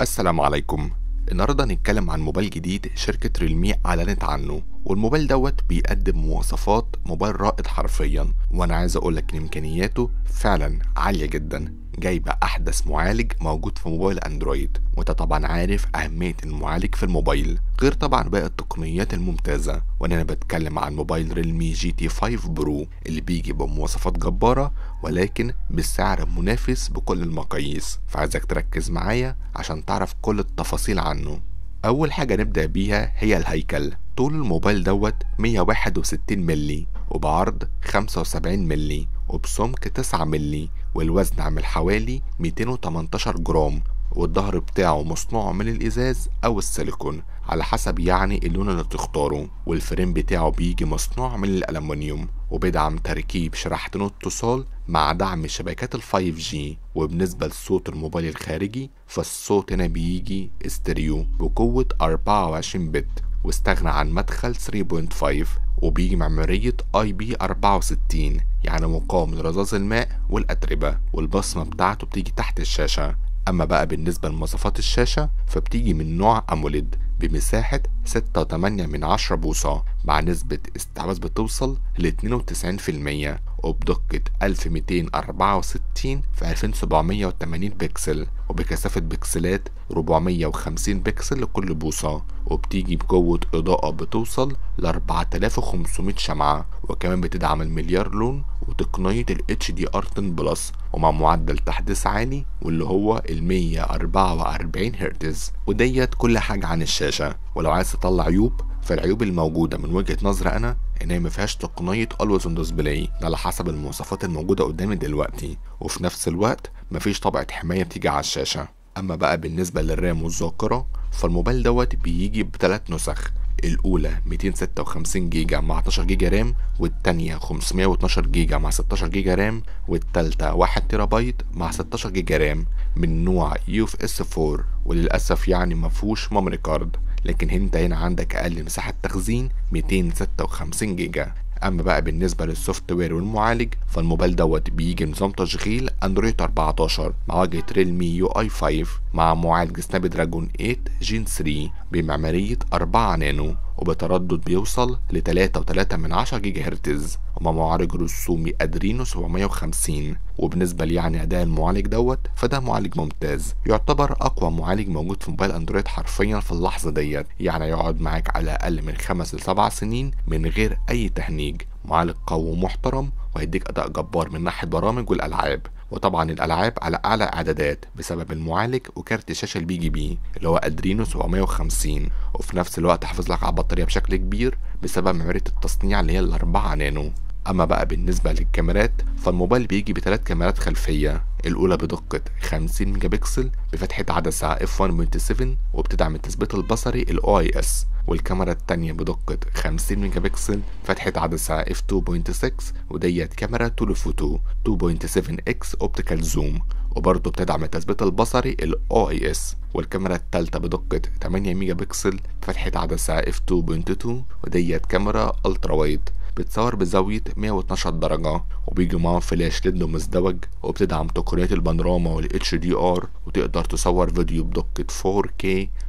السلام عليكم. النهارده هنتكلم عن موبايل جديد شركة ريلمي اعلنت عنه، والموبايل دوت بيقدم مواصفات موبايل رائد حرفيا، وانا عايز اقولك ان امكانياته فعلا عالية جدا، جايبة احدث معالج موجود في موبايل اندرويد، وانت طبعا عارف اهمية المعالج في الموبايل، غير طبعا باقي التقنيات الممتازة. وانا بتكلم عن موبايل ريلمي جي تي 5 برو اللي بيجي بمواصفات جبارة ولكن بالسعر منافس بكل المقاييس، فعايزك تركز معايا عشان تعرف كل التفاصيل عنه. اول حاجة نبدأ بيها هي الهيكل. طول الموبايل دوت 161 مللي، وبعرض 75 مللي، وبسمك 9 مللي، والوزن عامل حوالي 218 جرام، والظهر بتاعه مصنوع من الازاز او السيليكون على حسب يعني اللون اللي تختاره، والفريم بتاعه بيجي مصنوع من الالومنيوم، وبيدعم تركيب شريحتين اتصال مع دعم شبكات ال 5G. وبالنسبة لصوت الموبايل الخارجي فالصوت هنا بيجي استريو بقوة 24 بت، واستغنى عن مدخل 3.5، وبيجي معمارية IP64 يعني مقاوم لرذاذ الماء والأتربة، والبصمة بتاعته بتيجي تحت الشاشة. أما بقى بالنسبة لمواصفات الشاشة فبتيجي من نوع أموليد بمساحة 6.8 بوصة مع نسبة استحواذ بتوصل ل 92%، وبدقة 1264 في 2780 بكسل، وبكثافة بكسلات 450 بكسل لكل بوصة، وبتيجي بقوة إضاءة بتوصل ل 4500 شمعة، وكمان بتدعم المليار لون وتقنية ال HDR10+، ومع معدل تحديث عالي واللي هو ال 144 هرتز. وديت كل حاجة عن الشاشة. ولو عايز تطلع عيوب فالعيوب الموجودة من وجهة نظري أنا إن هي مفيهاش تقنية Always On Display، ده على حسب المواصفات الموجودة قدامي دلوقتي، وفي نفس الوقت مفيش طبقة حماية بتيجي على الشاشة. أما بقى بالنسبة للرام والذاكرة فالموبايل دوت بيجي بثلاث نسخ، الأولى 256 جيجا مع 12 جيجا رام، والتانية 512 جيجا مع 16 جيجا رام، والتالتة 1 تيرا بايت مع 16 جيجا رام، من نوع UFS 4، وللأسف يعني مفهوش ميموري كارد، لكن انت هنا عندك اقل مساحة تخزين 256 جيجا. اما بقى بالنسبة للسوفت وير والمعالج فالموبايل دوت بيجي نظام تشغيل اندرويد 14 مع واجهة ريلمي UI 5، مع معالج سناب دراجون 8 جين 3 بمعمارية 4 نانو، وبتردد بيوصل ل 3.3 جيجا هرتز، ومع معالج رسومي ادرينو 750. وبالنسبة يعني اداء المعالج دوت فده معالج ممتاز، يعتبر اقوى معالج موجود في موبايل اندرويد حرفيا في اللحظة ديت، يعني يقعد معاك على اقل من 5 ل 7 سنين من غير اي تهنيج. معالج قوي ومحترم وهيديك اداء جبار من ناحية برامج والالعاب، وطبعا الالعاب على اعلى اعدادات بسبب المعالج وكارت الشاشه اللي بيجي بيه اللي هو ادرينو 750، وفي نفس الوقت حافظ لك على البطاريه بشكل كبير بسبب معماريه التصنيع اللي هي ال 4 نانو. اما بقى بالنسبه للكاميرات فالموبايل بيجي بثلاث كاميرات خلفيه، الاولى بدقه 50 ميجا بكسل بفتحه عدسه f1.7 وبتدعم التثبيت البصري ال OIS، والكاميرا الثانيه بدقه 50 ميجا بكسل فتحه عدسه f2.6 وديت كاميرا توليفوتو 2.7x اوبتيكال زوم، وبرضه بتدعم التثبيت البصري ال OIS، والكاميرا الثالثه بدقه 8 ميجا بكسل فتحه عدسه f2.2 وديت كاميرا الترا وايد بتصور بزاوية 112 درجة، وبيجي معاهم فلاش ليد مزدوج، وبتدعم تقنية البانوراما والاتش دي ار، وتقدر تصور فيديو بدقة 4K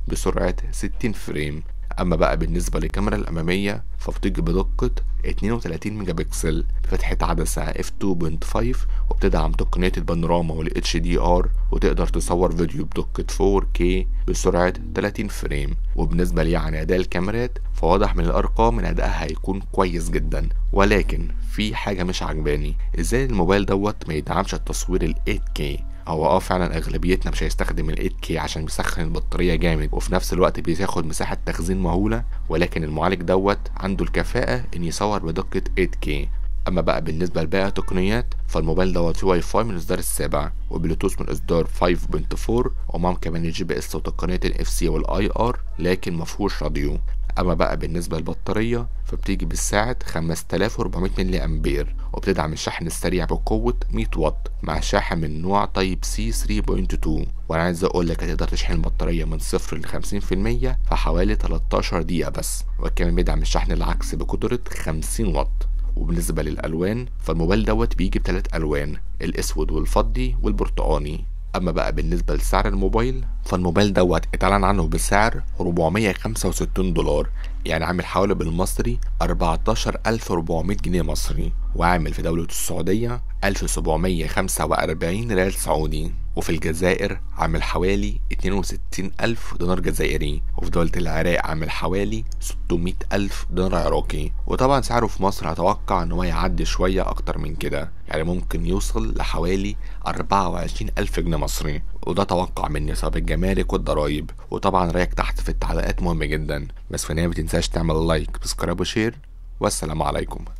بسرعة 60 فريم. اما بقى بالنسبة للكاميرا الامامية فبتيجي بدقة 32 ميجا بكسل بفتحة عدسة f2.5 وبتدعم تقنية البانوراما والاتش دي ار، وتقدر تصور فيديو بدقة 4K بسرعة 30 فريم. وبالنسبة يعني اداء الكاميرات فواضح من الارقام ان ادائها هيكون كويس جدا، ولكن في حاجة مش عجباني، ازاي الموبايل دوت ما يدعمش التصوير ال 8K؟ هو فعلا اغلبيتنا مش هيستخدم ال 8K عشان بيسخن البطارية جامد، وفي نفس الوقت بياخد مساحة تخزين مهولة، ولكن المعالج دوت عنده الكفاءة ان يصور بدقة 8K. اما بقى بالنسبة لباقي التقنيات فالموبايل دوت فيه واي فاي من الاصدار السابع، وبلوتوث من اصدار 5.4، ومعهم كمان الGPS وتقنية NFC والIR، لكن مفهوش راديو. اما بقى بالنسبة للبطارية فبتيجي بالساعة 5400 ملي امبير، وبتدعم الشحن السريع بقوة 100 واط مع شاحن من نوع تايب سي 3.2، وانا عايز اقولك هتقدر تشحن البطارية من 0 ل 50% في حوالي 13 دقيقة بس، وكمان بيدعم الشحن العكسي بقدرة 50 واط. وبالنسبة للالوان فالموبايل دوت بيجي بثلاث الوان، الاسود والفضي والبرتقاني. اما بقى بالنسبه لسعر الموبايل، فالموبايل دوت اتعلن عنه بسعر $465، يعني عامل حوالي بالمصري 14400 جنيه مصري، وعامل في دوله السعوديه 1745 ريال سعودي، وفي الجزائر عامل حوالي 62000 دينار جزائري، وفي دولة العراق عامل حوالي 600000 دينار عراقي. وطبعا سعره في مصر هتوقع ان هو يعدي شوية اكتر من كده، يعني ممكن يوصل لحوالي 24000 جنيه مصري، وده توقع من نصاب الجمارك والضرايب. وطبعا رايك تحت في التعليقات مهم جدا، بس في النهاية متنساش تعمل لايك، سبسكرايب وشير، والسلام عليكم.